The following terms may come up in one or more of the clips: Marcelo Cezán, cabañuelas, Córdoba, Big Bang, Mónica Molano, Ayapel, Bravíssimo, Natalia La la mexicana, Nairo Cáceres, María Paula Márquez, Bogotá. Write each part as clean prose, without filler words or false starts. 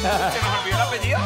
¿Se nos olvidó el apellido?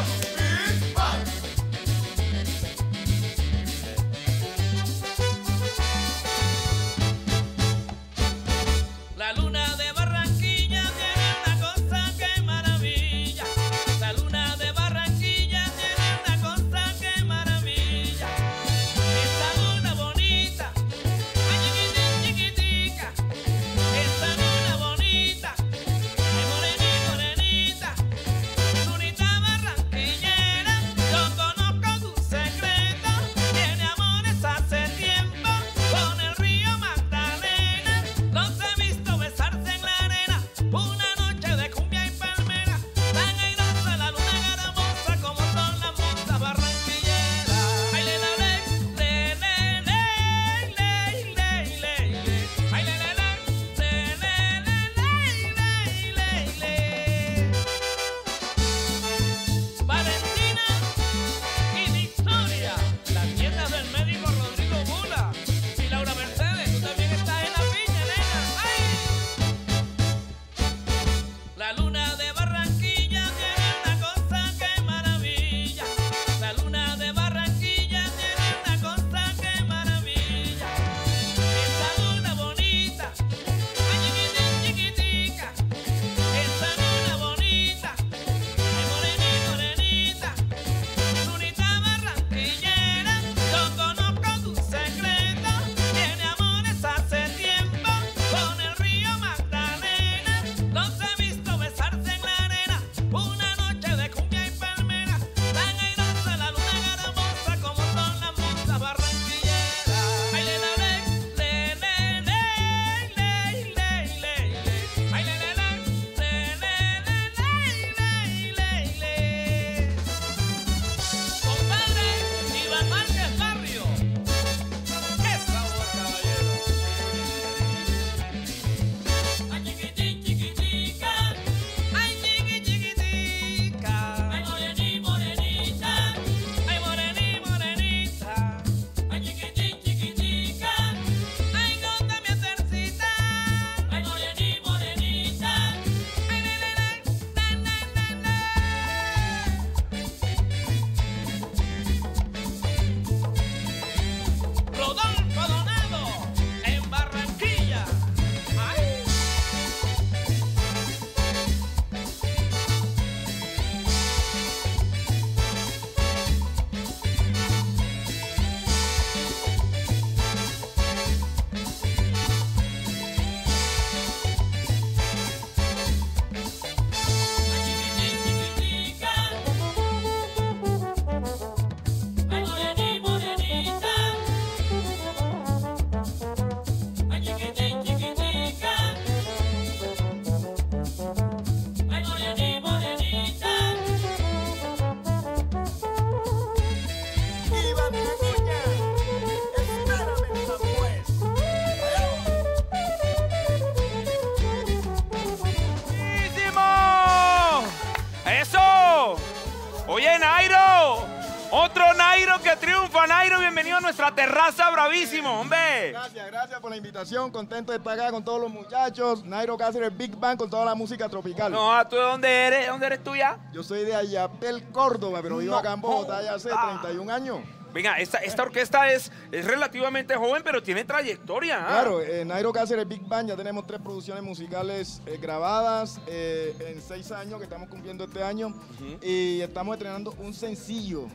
Nuestra terraza Bravísimo, hombre. Gracias, gracias por la invitación. Contento de estar acá con todos los muchachos. Nairo Cáceres, Big Bang, con toda la música tropical. No, ¿tú de dónde eres? ¿Dónde eres tú ya? Yo soy de Ayapel, Córdoba, pero vivo acá en Bogotá ya hace 31 años. Venga, esta orquesta es relativamente joven, pero tiene trayectoria. Claro, Nairo Cáceres, Big Bang, ya tenemos 3 producciones musicales grabadas en 6 años que estamos cumpliendo este año. Y estamos estrenando un sencillo.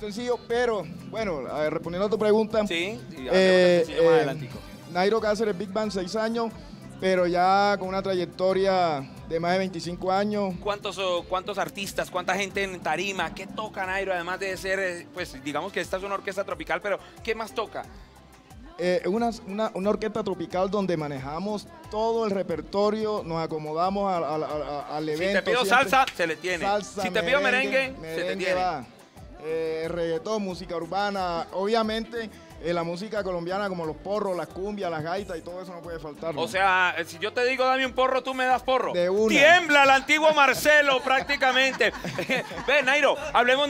Sencillo, pero bueno, a ver, respondiendo a tu pregunta, sí, Nairo Cáceres, Big Bang, 6 años, pero ya con una trayectoria de más de 25 años. ¿Cuántos artistas, cuánta gente en tarima? ¿Qué toca Nairo? Además de ser, pues digamos que esta es una orquesta tropical, pero ¿qué más toca? Una orquesta tropical donde manejamos todo el repertorio, nos acomodamos al evento. Si te pido siempre, salsa, se le tiene. Salsa, si te pido merengue, se te tiene. Reggaetón, música urbana, obviamente la música colombiana como los porros, las cumbias, las gaitas y todo eso no puede faltar. O sea, si yo te digo dame un porro, tú me das porro. De una. Tiembla el antiguo Marcelo prácticamente. Ve, Nairo, hablemos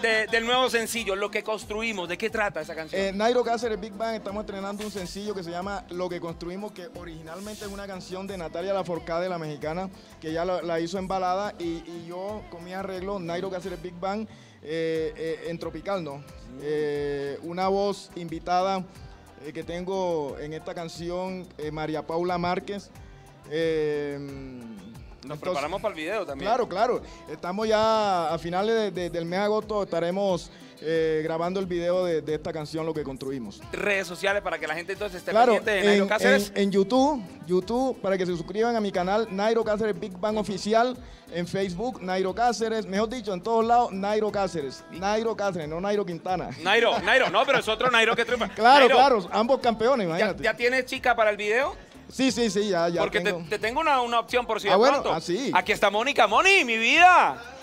del nuevo sencillo, Lo que construimos. ¿De qué trata esa canción? Nairo Cáceres, Big Bang, estamos estrenando un sencillo que se llama Lo que construimos, que originalmente es una canción de Natalia La Mexicana, que ya la hizo en balada, y yo con mi arreglo, Nairo Cáceres, Big Bang, en tropical, ¿no? Una voz invitada que tengo en esta canción, María Paula Márquez. Nos preparamos para el video también. Claro, claro. Estamos ya a finales del mes de agosto, estaremos grabando el video de esta canción, Lo que construimos. Redes sociales para que la gente entonces esté pendiente de Nairo Cáceres. En YouTube, para que se suscriban a mi canal, Nairo Cáceres Big Bang Oficial. En Facebook, Nairo Cáceres. Mejor dicho, en todos lados, Nairo Cáceres. Nairo Cáceres, no Nairo Quintana. Nairo, no, pero es otro Nairo que triunfa. Claro, Nairo, claro, ambos campeones, imagínate. ¿Ya tienes chica para el video? Sí, sí, sí, ya. Porque tengo. Te tengo una opción por si de pronto. Bueno, ah, sí. Aquí está Mónica. Moni, mi vida.